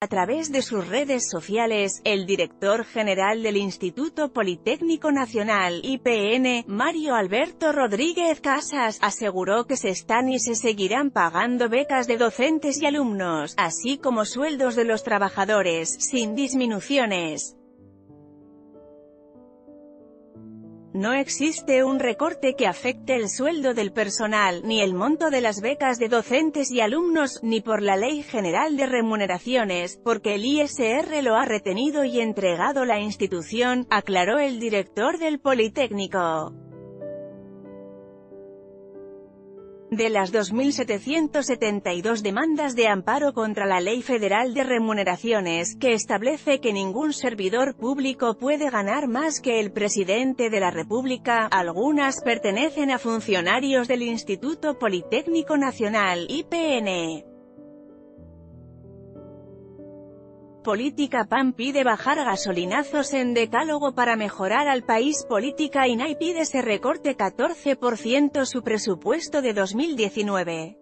A través de sus redes sociales, el director general del Instituto Politécnico Nacional, IPN, Mario Alberto Rodríguez Casas, aseguró que se están y se seguirán pagando becas de docentes y alumnos, así como sueldos de los trabajadores, sin disminuciones. No existe un recorte que afecte el sueldo del personal, ni el monto de las becas de docentes y alumnos, ni por la Ley General de Remuneraciones, porque el ISR lo ha retenido y entregado la institución, aclaró el director del Politécnico. De las 2.772 demandas de amparo contra la Ley Federal de Remuneraciones, que establece que ningún servidor público puede ganar más que el presidente de la República, algunas pertenecen a funcionarios del Instituto Politécnico Nacional, IPN. Política PAN pide bajar gasolinazos en decálogo para mejorar al país. Política INAI pide se recorte 14% su presupuesto de 2019.